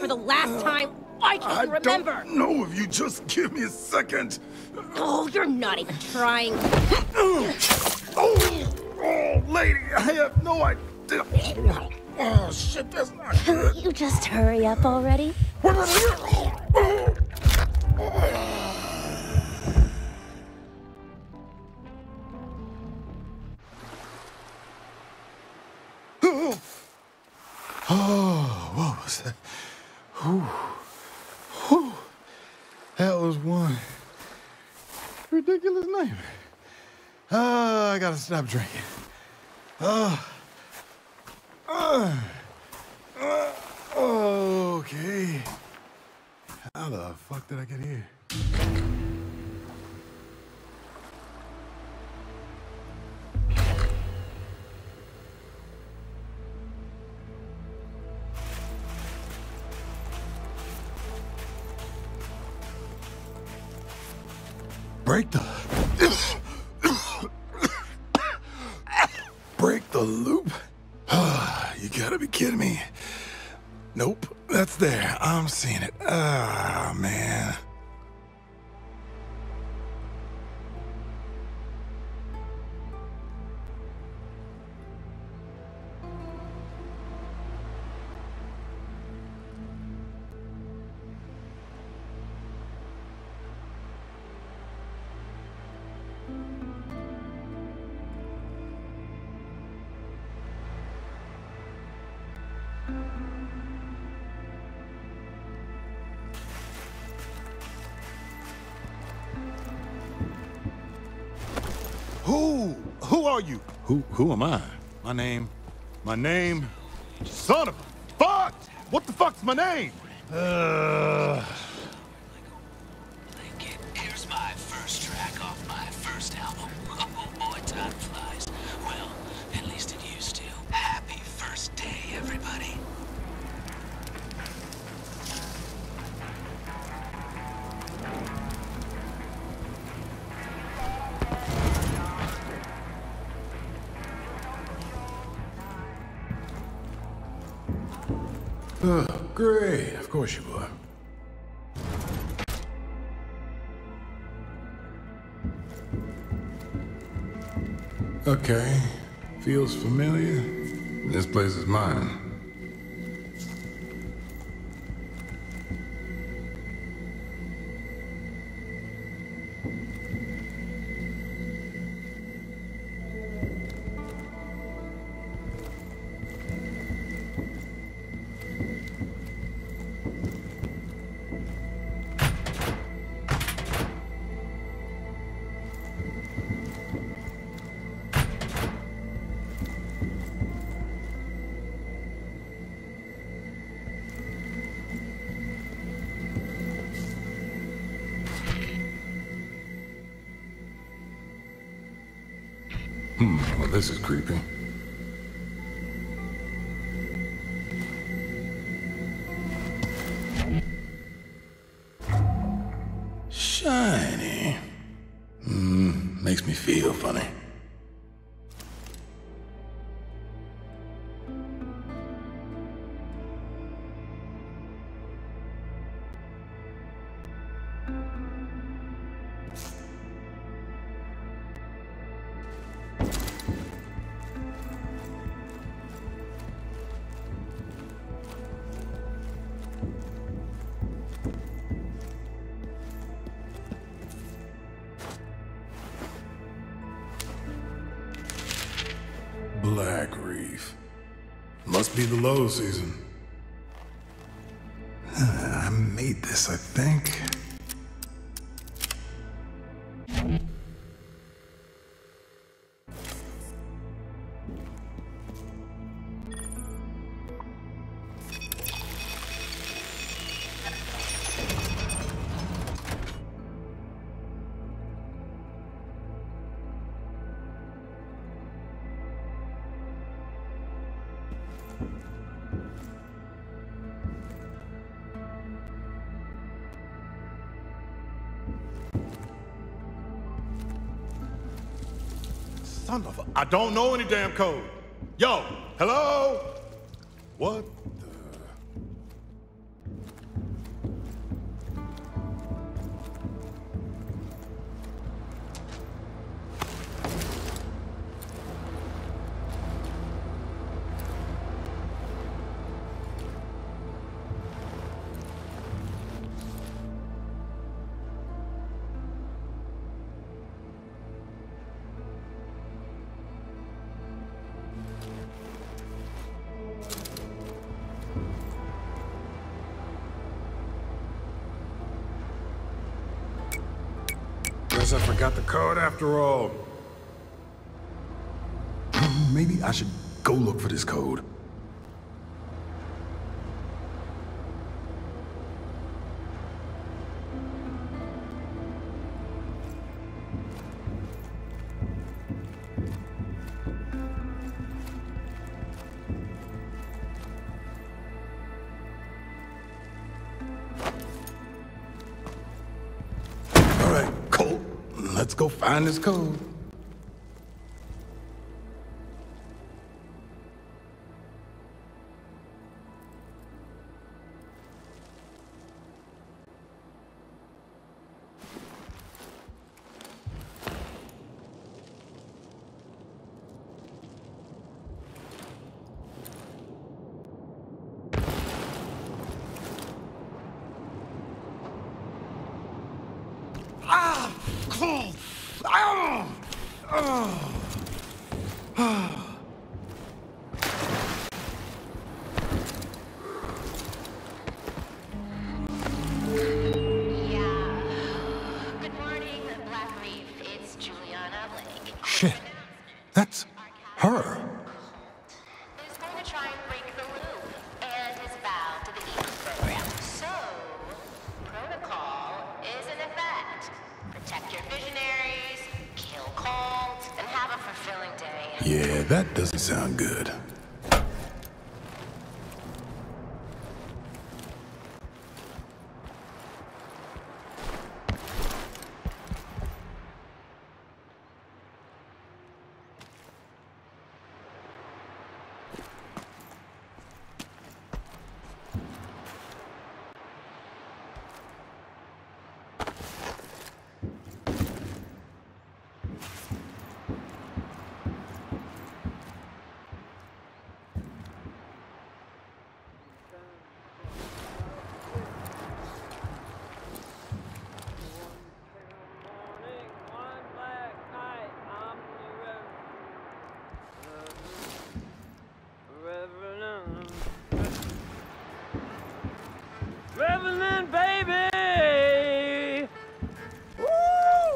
For the last time, why can't you remember? I don't know if you just give me a second. Oh, you're not even trying. Oh, lady, I have no idea. Oh, shit, that's not good. Can't you just hurry up already? Oh, what was that? Whew. Whew. That was one ridiculous nightmare. I gotta stop drinking. Okay. How the fuck did I get here? Break the loop? You gotta be kidding me. Nope, that's there. I'm seeing it. Ah, man. Who are you? Who am I? My name, son of a fuck! What the fuck's my name? Here's my first track off my first album. Oh boy, time flies. Well, at least it used to. Happy first day, everybody. Oh, great. Of course you were. Okay. Feels familiar. This place is mine. Well, this is creepy. Shiny. Makes me feel funny. Black Reef. Must be the low season. I made this, I think. I don't know any damn code. Yo, hello? What the... I forgot the code after all. Maybe I should go look for this code. Let's go find this code. Yeah, that doesn't sound good.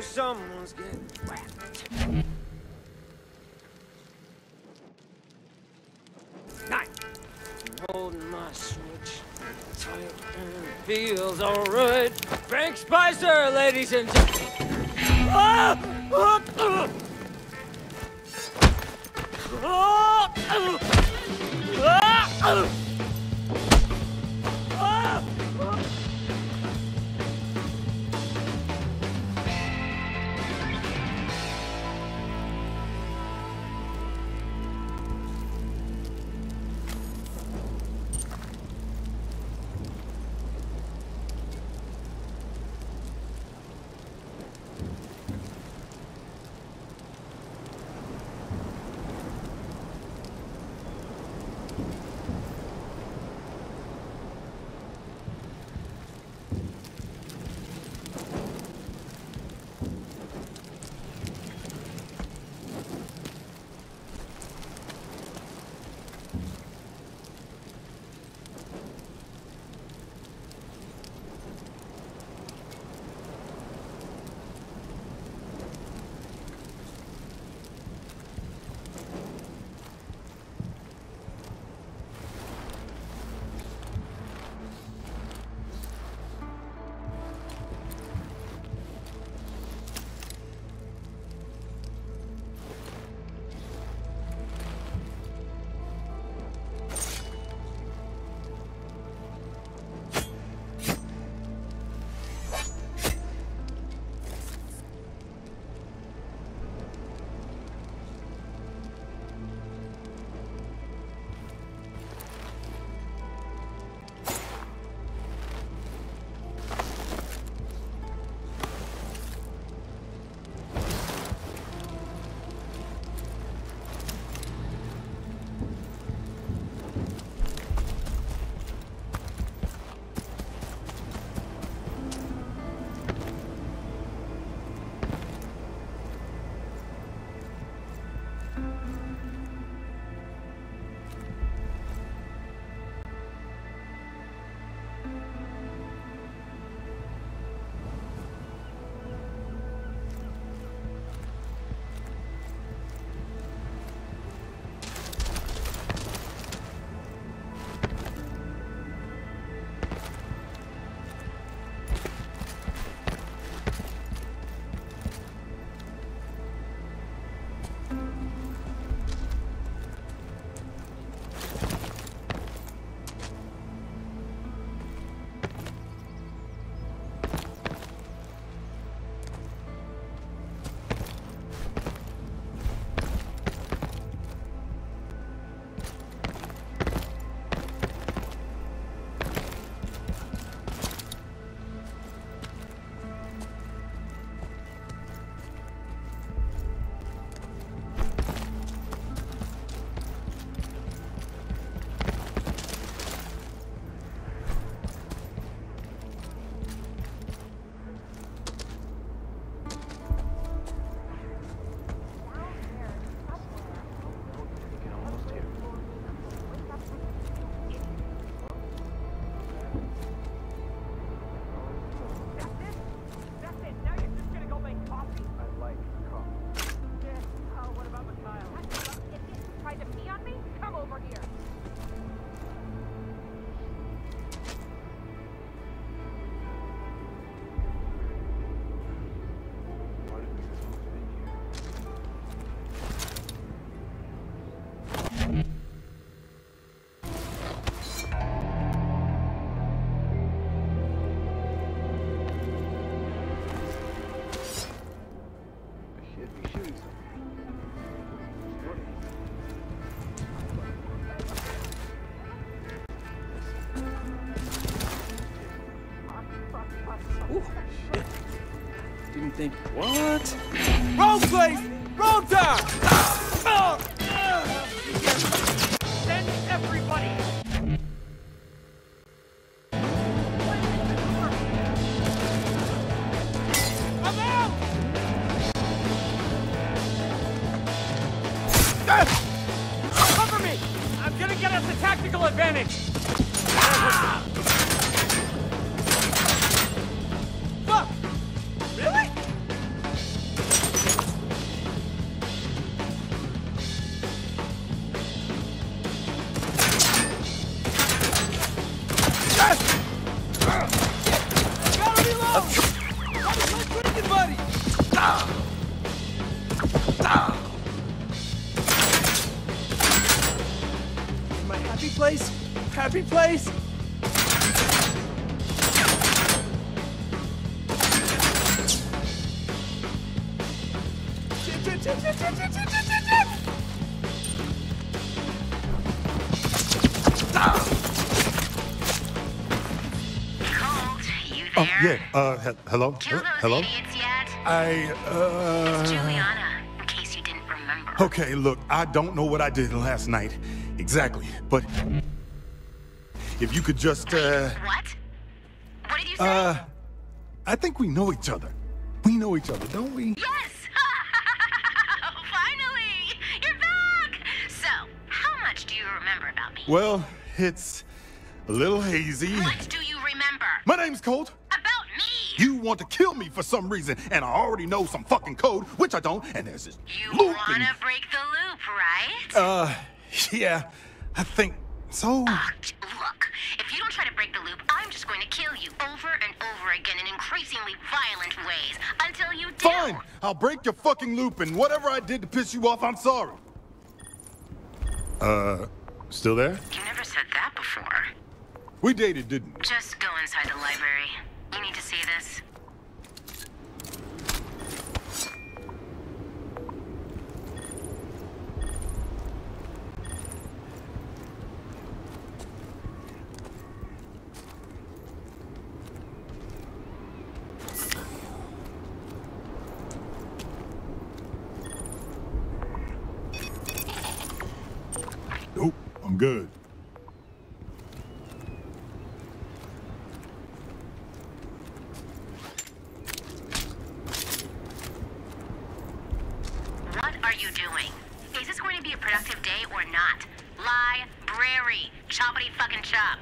Someone's getting whacked. Night. I'm holding my switch tight and it feels alright. Frank Spicer, ladies and gentlemen. think, what? Wrong place! Wrong time! Send everybody! I'm out! Cover me! I'm gonna get us a tactical advantage! Place. Oh, yeah. Hello? Hello? It's Juliana, in case you didn't remember. Okay, look, I don't know what I did last night exactly, but if you could just, What? What did you say? I think we know each other. We know each other, don't we? Yes! Finally! You're back! So, how much do you remember about me? Well, it's a little hazy. What do you remember? My name's Colt. About me! You want to kill me for some reason, and I already know some fucking code, which I don't, and there's this loop. You wanna break the loop, right? Yeah, I think so. Look, if you don't try to break the loop, I'm just going to kill you over and over again in increasingly violent ways until you do. Fine! I'll break your fucking loop, and whatever I did to piss you off, I'm sorry. Still there? You never said that before. We dated, didn't we? Just go inside the library. You need to see this. Good. What are you doing? Is this going to be a productive day or not? Library. Choppity fucking chop.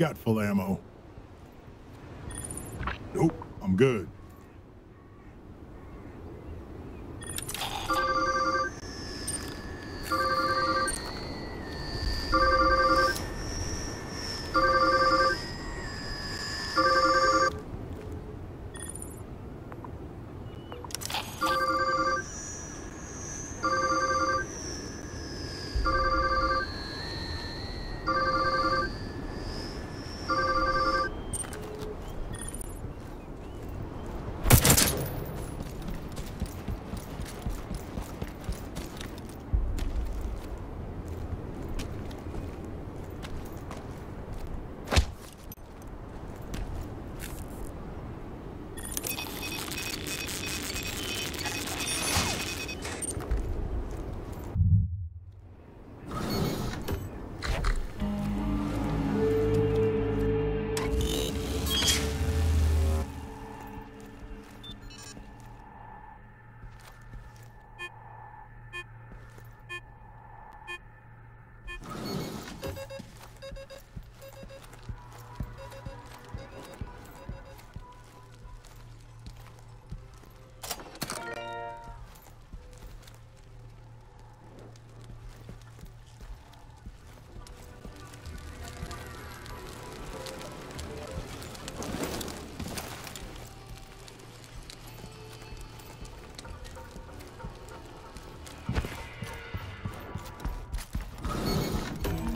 got full ammo. Nope, I'm good.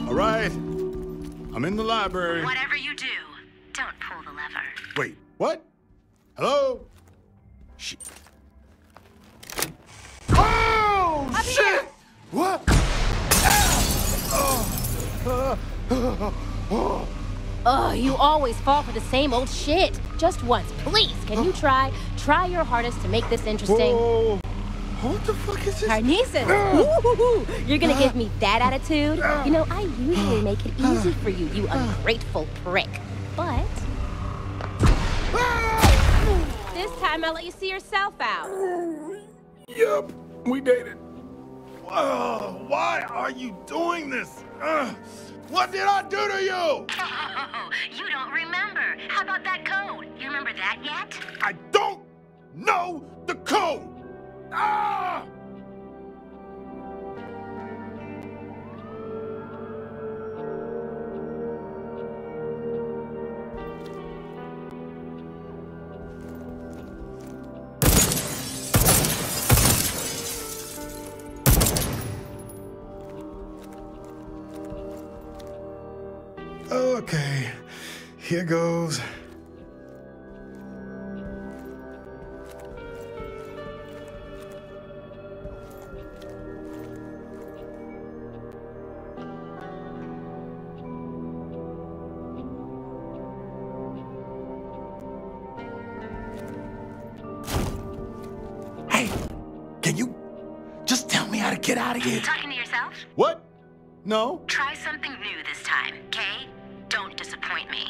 All right, I'm in the library. Whatever you do, don't pull the lever. Wait, what? Hello? Shit. Oh, up shit! Here. What? Oh, you always fall for the same old shit. Just once, please, can you try your hardest to make this interesting? Whoa. What the fuck is this? Tarnisa! You're gonna give me that attitude? You know, I usually make it easy for you, you ungrateful prick. But... this time I'll let you see yourself out. Yup, we dated. Why are you doing this? What did I do to you? Oh, you don't remember. How about that code? You remember that yet? I don't know the code! Ah! Okay, here goes. Get out of here. Talking to yourself? What? No. Try something new this time, okay? Don't disappoint me.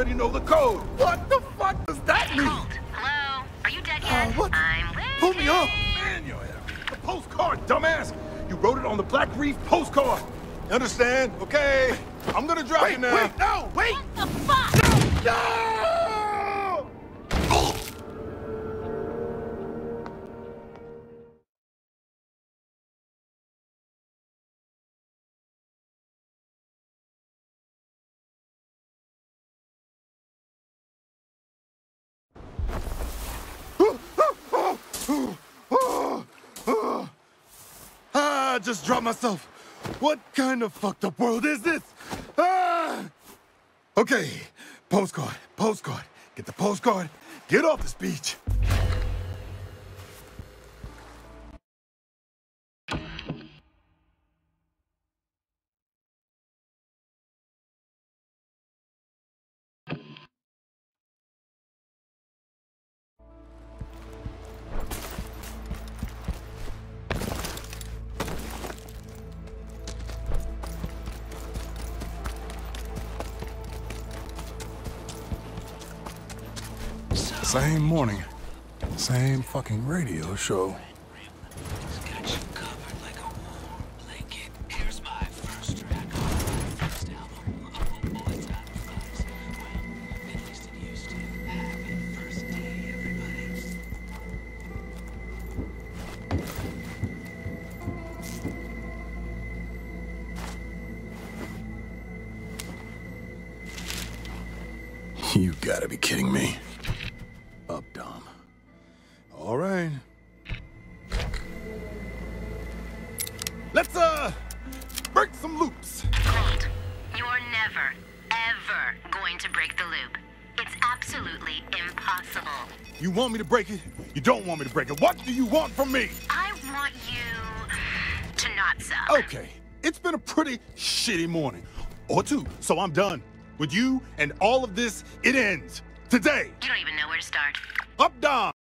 You know the code. What the fuck does that mean? Colt, hello? Are you dead yet? What? I'm waiting. Pull me up. Man, you're the postcard, dumbass. You wrote it on the Black Reef postcard. You understand? Okay. I'm gonna drop you now. Wait, no, wait. What the fuck? No! No! Oh! I just dropped myself. What kind of fucked up world is this? Ah! Okay, postcard, postcard. Get the postcard, get off this beach. Same morning, same fucking radio show. You gotta be kidding me. Up, Dom. All right. Let's, break some loops. Colt, you're never, ever going to break the loop. It's absolutely impossible. You want me to break it? You don't want me to break it. What do you want from me? I want you to not suck. Okay. It's been a pretty shitty morning. Or two, so I'm done. With you and all of this, it ends today. You don't even know where to start. Up, Dom.